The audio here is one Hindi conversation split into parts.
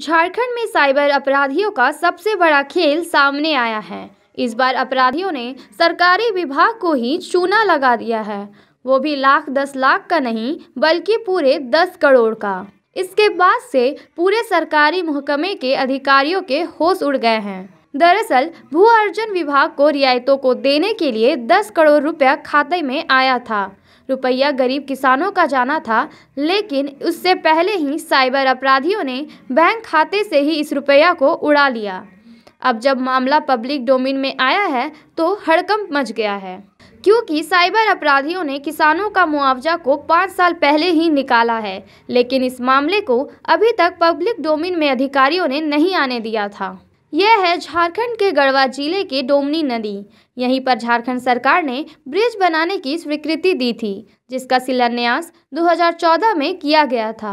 झारखंड में साइबर अपराधियों का सबसे बड़ा खेल सामने आया है। इस बार अपराधियों ने सरकारी विभाग को ही चूना लगा दिया है, वो भी 10 लाख का नहीं बल्कि पूरे 10 करोड़ का। इसके बाद से पूरे सरकारी महकमे के अधिकारियों के होश उड़ गए हैं। दरअसल भूअर्जन विभाग को रियायतों को देने के लिए 10 करोड़ रुपया खाते में आया था। रुपया गरीब किसानों का जाना था, लेकिन उससे पहले ही साइबर अपराधियों ने बैंक खाते से ही इस रुपया को उड़ा लिया। अब जब मामला पब्लिक डोमेन में आया है तो हड़कंप मच गया है, क्योंकि साइबर अपराधियों ने किसानों का मुआवजा को 5 साल पहले ही निकाला है, लेकिन इस मामले को अभी तक पब्लिक डोमेन में अधिकारियों ने नहीं आने दिया था। यह है झारखंड के गढ़वा जिले के डोमनी नदी। यहीं पर झारखंड सरकार ने ब्रिज बनाने की स्वीकृति दी थी, जिसका शिलान्यास 2014 में किया गया था।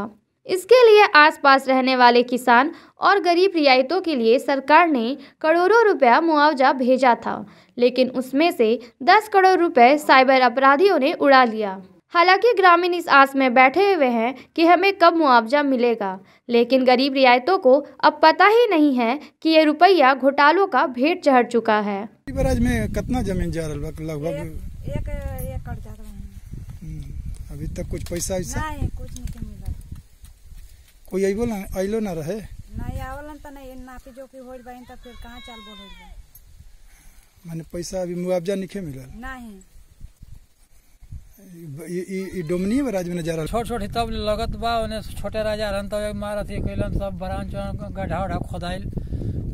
इसके लिए आसपास रहने वाले किसान और गरीब रियायतों के लिए सरकार ने करोड़ों रुपया मुआवजा भेजा था, लेकिन उसमें से 10 करोड़ रुपए साइबर अपराधियों ने उड़ा लिया। हालांकि ग्रामीण इस आस में बैठे हुए हैं कि हमें कब मुआवजा मिलेगा, लेकिन गरीब रियायतों को अब पता ही नहीं है कि ये रुपया घोटालों का भेंट चढ़ चुका है। बराज में कितना जमीन जा रहा है? लगभग 1 एकड़ जा रहा है। अभी तक कुछ पैसा कोई आइलो ना रहे मैंने पैसा अभी मुआवजा नहीं मिला। डोमनी बराज में नजारा छोट तब लगत बा, ओने छोटे राजा रहन तब मारत कैलन सब बरान चौन गड्ढा उढ़ा खोदाइल,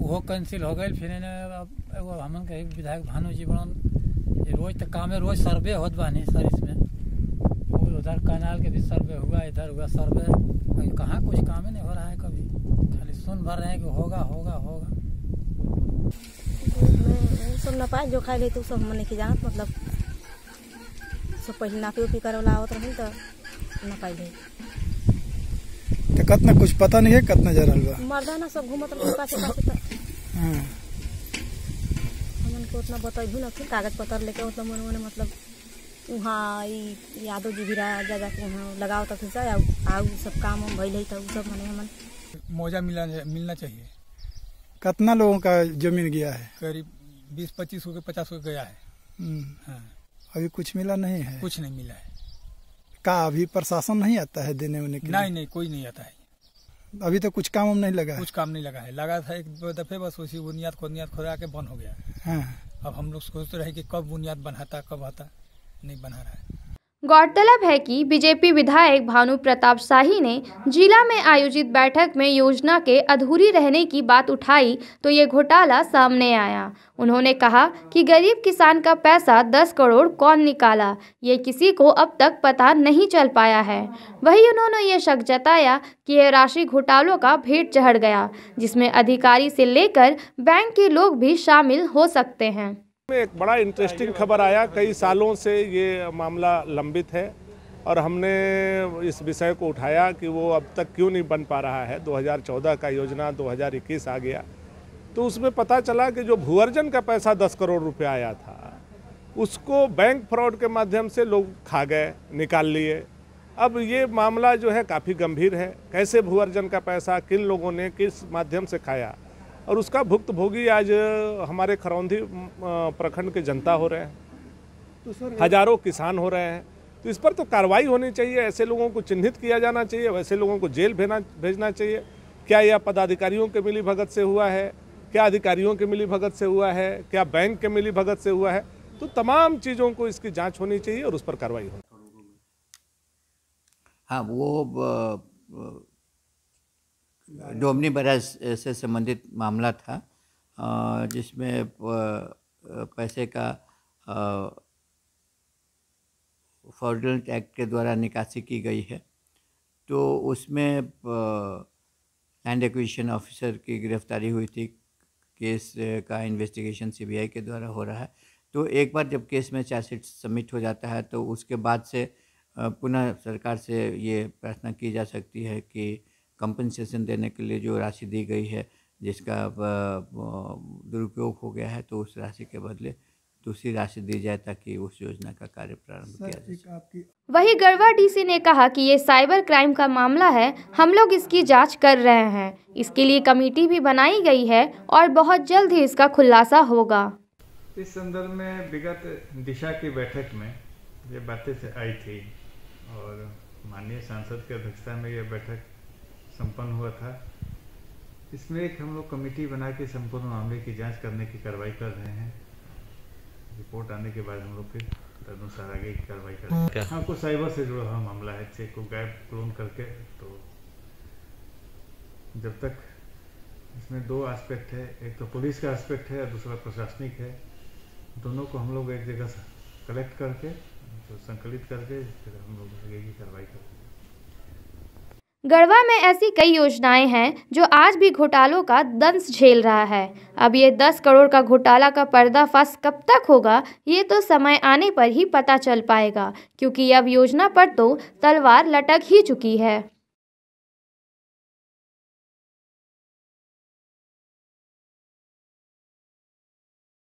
वो कैंसिल हो गई। फिर एगो हमन के विधायक भानु जी बन, रोज तो कामे रोज सर्वे होत बानी सर। इसमें उधर कनाल के भी सर्वे हुआ, इधर हुआ सर्वे, कहाँ कुछ कामे नहीं हो रहा है। कभी खाली सुन भर रहे हैं कि होगा होगा होगा। सुन ना पाए जो खाए ले तो सब मन लिखे जात, मतलब सब पहले नापी उपी करवला आवत रही तो ना पाइले तो कितना कुछ पता नहीं है कितना जा रहल बा। मर्दाना सब घूमत रहे पाछे पाछे त हां हमन को उतना बताइबू ना, फिर कागज पत्र लेके उतना मन मन मतलब वहां ई यादव जी भी राजा जाके वहां लगाओ तक से आऊ सब काम हम भइले त सब मने हमन मौजा मिलना चाहिए। कितना लोगों का जमीन गया है? करीब 20-25 के 50 के गया है। हां अभी कुछ मिला नहीं है? कुछ नहीं मिला है। का अभी प्रशासन नहीं आता है देने उन्हें? नहीं कोई नहीं आता है। अभी तो कुछ काम नहीं लगा है? कुछ काम नहीं लगा है, लगा था एक दफे बस, उसी बुनियाद खोदा के बंद हो गया। हाँ। अब हम लोग सोचते रहे कि कब बुनियाद बनाता कब आता, नहीं बना रहा है। गौरतलब है कि बीजेपी विधायक भानु प्रताप शाही ने जिला में आयोजित बैठक में योजना के अधूरी रहने की बात उठाई तो ये घोटाला सामने आया। उन्होंने कहा कि गरीब किसान का पैसा 10 करोड़ कौन निकाला, ये किसी को अब तक पता नहीं चल पाया है। वहीं उन्होंने ये शक जताया कि यह राशि घोटालों का भेंट चढ़ गया, जिसमें अधिकारी से लेकर बैंक के लोग भी शामिल हो सकते हैं। एक बड़ा इंटरेस्टिंग खबर आया, कई सालों से ये मामला लंबित है और हमने इस विषय को उठाया कि वो अब तक क्यों नहीं बन पा रहा है। 2014 का योजना 2021 आ गया तो उसमें पता चला कि जो भूअर्जन का पैसा 10 करोड़ रुपया आया था उसको बैंक फ्रॉड के माध्यम से लोग खा गए, निकाल लिए। अब ये मामला जो है काफ़ी गंभीर है, कैसे भूअर्जन का पैसा किन लोगों ने किस माध्यम से खाया और उसका भुक्तभोगी आज हमारे खरौंधी प्रखंड के जनता हो रहे हैं, हजारों किसान हो रहे हैं। तो इस पर तो कार्रवाई होनी चाहिए, ऐसे लोगों को चिन्हित किया जाना चाहिए, वैसे लोगों को जेल भेजना चाहिए। क्या यह पदाधिकारियों के मिलीभगत से हुआ है, क्या अधिकारियों के मिलीभगत से हुआ है, क्या बैंक के मिलीभगत से हुआ है? तो तमाम चीज़ों को इसकी जाँच होनी चाहिए और उस पर कार्रवाई होनी। हाँ, वो डोमनी बराज से संबंधित मामला था जिसमें पैसे का फ्रॉडलेंट एक्ट के द्वारा निकासी की गई है, तो उसमें लैंड एक्विजिशन ऑफिसर की गिरफ्तारी हुई थी। केस का इन्वेस्टिगेशन सीबीआई के द्वारा हो रहा है, तो एक बार जब केस में चार्जशीट सबमिट हो जाता है तो उसके बाद से पुनः सरकार से ये प्रार्थना की जा सकती है कि कंपनसेशन देने के लिए जो राशि दी गई है जिसका दुरुपयोग हो गया है तो उस राशि के बदले दूसरी राशि दी जाए ताकि उस योजना का कार्य प्रारंभ किया जाए। वहीं गढ़वा डीसी ने कहा कि ये साइबर क्राइम का मामला है, हम लोग इसकी जांच कर रहे हैं, इसके लिए कमेटी भी बनाई गई है और बहुत जल्द ही इसका खुलासा होगा। इस संदर्भ में विगत दिशा की बैठक में ये बातें आई थी और माननीय सांसद की अध्यक्षता में यह बैठक संपन्न हुआ था। इसमें एक हम लोग कमेटी बना के संपूर्ण मामले की जांच करने की कार्रवाई कर रहे हैं। रिपोर्ट आने के बाद हम लोग फिर तदनुसार आगे की कार्रवाई करेंगे। हाँ, कुछ साइबर से जुड़ा हुआ मामला है, चेक को गायब क्लोन करके। तो जब तक इसमें दो एस्पेक्ट है, एक तो पुलिस का एस्पेक्ट है और दूसरा प्रशासनिक है, दोनों को हम लोग एक जगह कलेक्ट करके तो संकलित करके फिर हम लोग आगे की कार्रवाई करेंगे। गढ़वा में ऐसी कई योजनाएं हैं जो आज भी घोटालों का दंश झेल रहा है। अब ये 10 करोड़ का घोटाला का पर्दाफाश कब तक होगा ये तो समय आने पर ही पता चल पाएगा, क्योंकि अब योजना पर तो तलवार लटक ही चुकी है।